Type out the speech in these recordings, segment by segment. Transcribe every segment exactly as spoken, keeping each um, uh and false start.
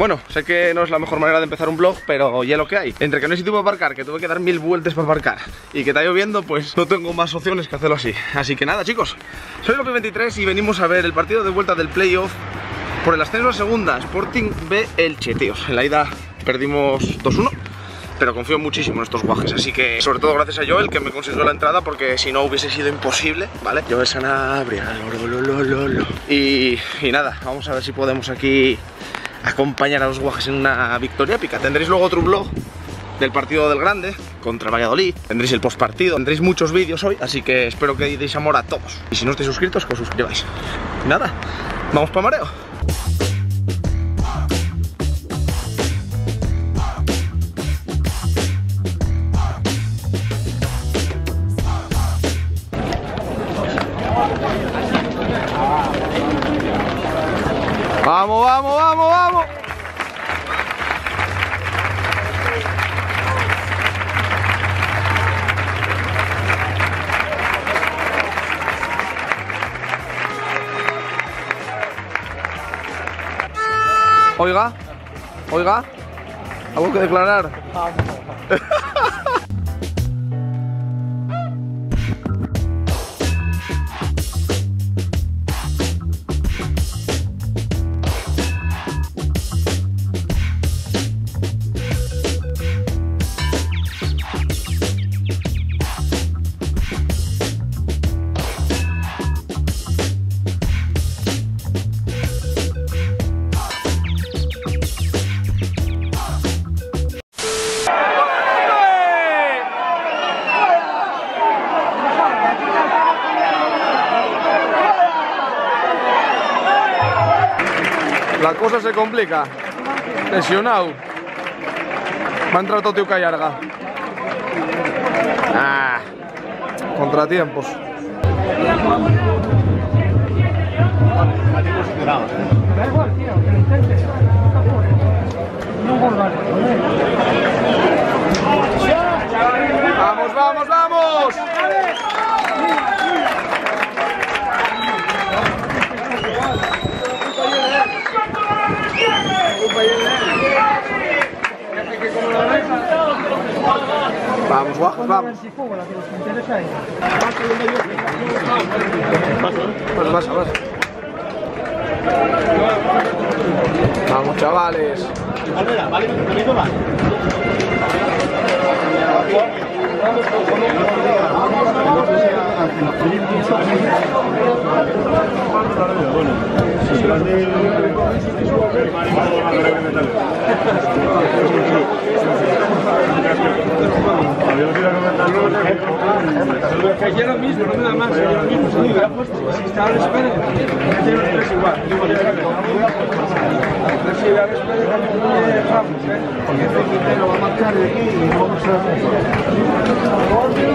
Bueno, sé que no es la mejor manera de empezar un vlog, pero ya lo que hay. Entre que no hay sitio para aparcar, que tuve que dar mil vueltas para aparcar, y que está lloviendo, pues no tengo más opciones que hacerlo así. Así que nada, chicos, soy Elopi veintitrés y venimos a ver el partido de vuelta del playoff por el ascenso a segunda, Sporting B Elche, tíos. En la ida perdimos dos uno, pero confío muchísimo en estos guajes, así que sobre todo gracias a Joel, que me consiguió la entrada, porque si no hubiese sido imposible, ¿vale? Joel Sanabria, lo, lo, lo, lo. Y, y nada, vamos a ver si podemos aquí acompañar a los guajes en una victoria épica. Tendréis luego otro vlog del partido del grande contra Valladolid, tendréis el postpartido, tendréis muchos vídeos hoy, así que espero que deis amor a todos. Y si no estáis suscritos, que os suscribáis. Y nada, vamos para Mareo. ¡Vamos, vamos, vamos, vamos! Oiga, oiga, algo que declarar. La cosa se complica. Lesionado. Me ha entrado Tío Callarga. Ah, contratiempos. Vamos, vamos, vamos. Vamos, guajos, vamos. Pasa, pasa, pasa. Vamos, chavales. Que ya lo mismo, no me da más, ya lo mismo, se diga, si está a la espera, ya tiene los tres igual. Si a la espera, no le dejamos, ¿eh? Porque este lo va a marcar de aquí y vamos a...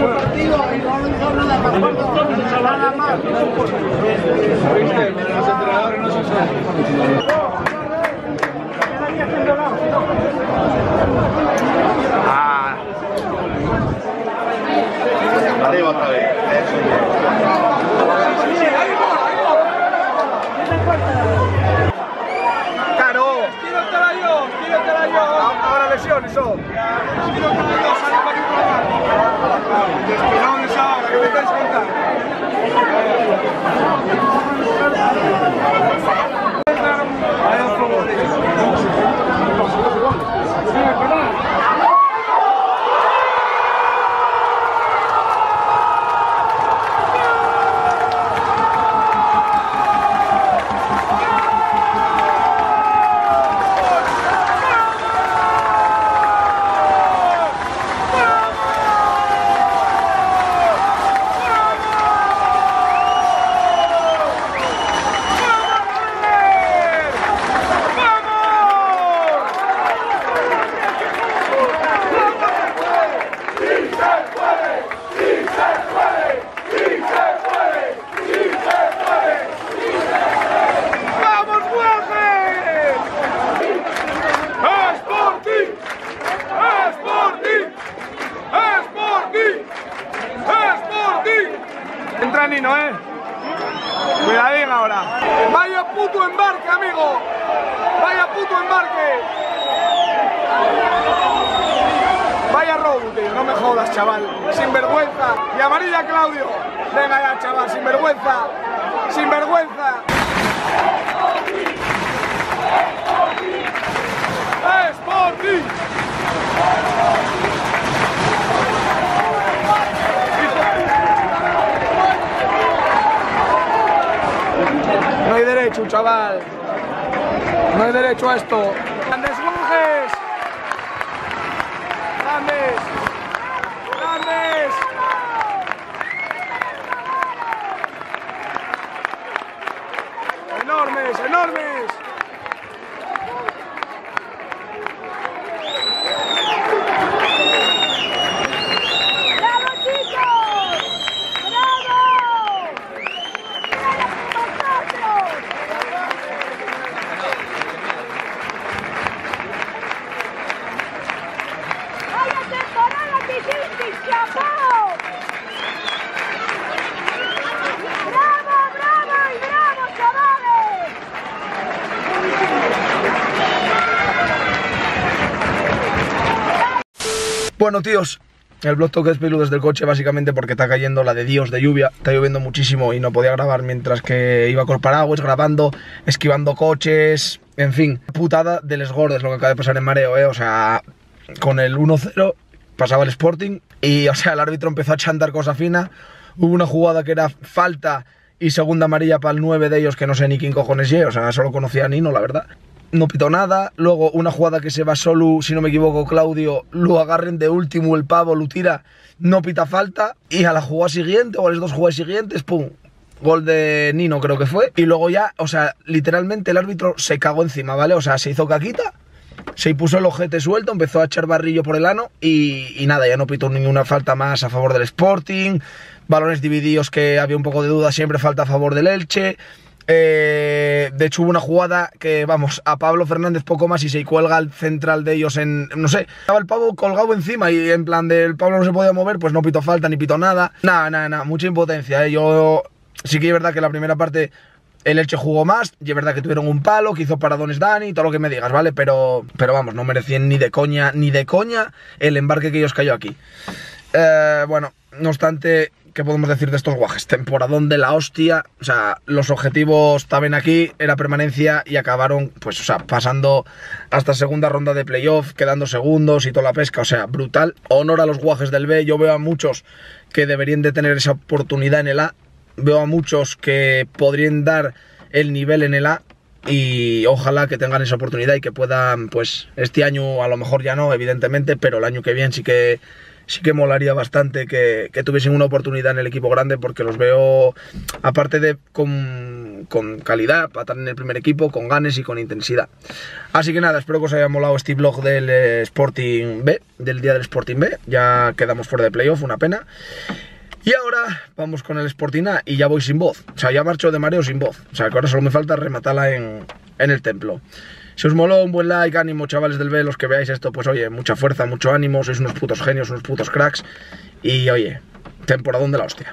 partido y no han dejado nada más, no se van a más. Oíste, los entrenadores no se saben. Arriba otra vez. ¡Caro! ¡Tírotela yo! ¡Tírotela yo! Ahora lesión, eso. ¡Tírotela yo! ¡Sale para aquí por acá! ¡Despiramos ahora, que me estáis contando! Entra Nino, eh. Cuidadín ahora. Vaya puta. puto embarque, amigo. Vaya puto embarque. Vaya robo, tío. No me jodas, chaval. Sin vergüenza. Y amarilla, Claudio. Venga ya, chaval. Sin vergüenza. Sin vergüenza. ¡Sporting! No hay derecho, chaval. No hay derecho a esto. ¡Grandes Burges! ¡Grandes! ¡Grandes! ¡Enormes! ¡Enormes! Bueno, tíos, el vlog toca Spilu desde el coche básicamente porque está cayendo la de Dios de lluvia. Está lloviendo muchísimo y no podía grabar mientras que iba con paraguas, grabando, esquivando coches, en fin. Putada de les gordes lo que acaba de pasar en Mareo, eh, o sea, con el uno cero pasaba el Sporting y, o sea, el árbitro empezó a chantar cosa fina. Hubo una jugada que era falta y segunda amarilla para el nueve de ellos que no sé ni quién cojones es, o sea, solo conocía a Nino, la verdad. No pitó nada, luego una jugada que se va solo, si no me equivoco, Claudio, lo agarren de último, el pavo lo tira, no pita falta, y a la jugada siguiente, o a las dos jugadas siguientes, pum, gol de Nino creo que fue, y luego ya, o sea, literalmente el árbitro se cagó encima, ¿vale? O sea, se hizo caquita, se puso el ojete suelto, empezó a echar barrillo por el ano, y, y nada, ya no pitó ninguna falta más a favor del Sporting, balones divididos que había un poco de duda, siempre falta a favor del Elche. Eh, de hecho hubo una jugada que, vamos, a Pablo Fernández poco más y se cuelga al central de ellos en, no sé, estaba el pavo colgado encima y en plan del Pablo no se podía mover, pues no pitó falta ni pitó nada. Nada, nada, nada, mucha impotencia, eh. Yo sí que es verdad que la primera parte el Elche jugó más, y es verdad que tuvieron un palo, que hizo paradones Dani, todo lo que me digas, ¿vale? Pero, pero vamos, no merecían ni de coña, ni de coña el embarque que ellos cayó aquí. Eh, bueno, no obstante... ¿Qué podemos decir de estos guajes? Temporadón de la hostia, o sea, los objetivos estaban aquí, era permanencia y acabaron, pues, o sea, pasando hasta segunda ronda de playoff, quedando segundos y toda la pesca, o sea, brutal. Honor a los guajes del B, yo veo a muchos que deberían de tener esa oportunidad en el A, veo a muchos que podrían dar el nivel en el A y ojalá que tengan esa oportunidad y que puedan, pues, este año a lo mejor ya no, evidentemente, pero el año que viene sí que... Sí que molaría bastante que, que tuviesen una oportunidad en el equipo grande porque los veo, aparte de con, con calidad, para estar en el primer equipo, con ganes y con intensidad. Así que nada, espero que os haya molado este vlog del eh, Sporting B, del día del Sporting B. Ya quedamos fuera de playoff, una pena. Y ahora vamos con el Sporting A y ya voy sin voz. O sea, ya marcho de Mareo sin voz. O sea, que ahora solo me falta rematarla en, en el templo. Si os moló, un buen like, ánimo, chavales del B, los que veáis esto, pues oye, mucha fuerza, mucho ánimo, sois unos putos genios, unos putos cracks, y oye, temporadón de la hostia.